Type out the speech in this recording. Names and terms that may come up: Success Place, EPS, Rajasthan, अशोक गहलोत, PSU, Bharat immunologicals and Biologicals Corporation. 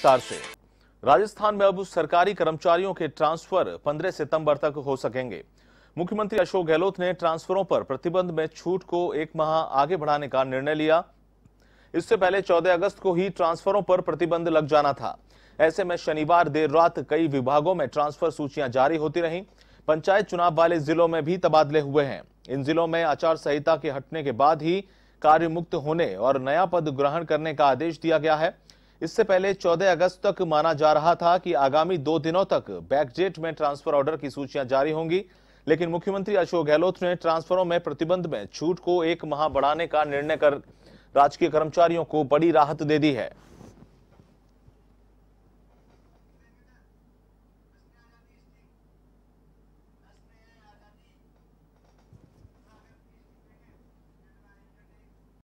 विस्तार से। राजस्थान में अब सरकारी कर्मचारियों के ट्रांसफर 15 सितंबर तक हो सकेंगे। मुख्यमंत्री अशोक गहलोत ने ट्रांसफरों पर प्रतिबंध में छूट को 1 माह आगे बढ़ाने का निर्णय लिया। इससे पहले 14 अगस्त को ही ट्रांसफरों पर प्रतिबंध लग जाना था। ऐसे में शनिवार देर रात कई विभागों में ट्रांसफर सूचियां जारी होती रहीं। पंचायत चुनाव वाले जिलों में भी तबादले हुए हैं। इन जिलों में आचार संहिता के हटने के बाद ही कार्यमुक्त होने और नया पद ग्रहण करने का आदेश दिया गया है। इससे पहले 14 अगस्त तक माना जा रहा था कि आगामी 2 दिनों तक बैकडेट में ट्रांसफर ऑर्डर की सूचियां जारी होंगी, लेकिन मुख्यमंत्री अशोक गहलोत ने ट्रांसफरों में प्रतिबंध में छूट को 1 माह बढ़ाने का निर्णय कर राजकीय कर्मचारियों को बड़ी राहत दे दी है।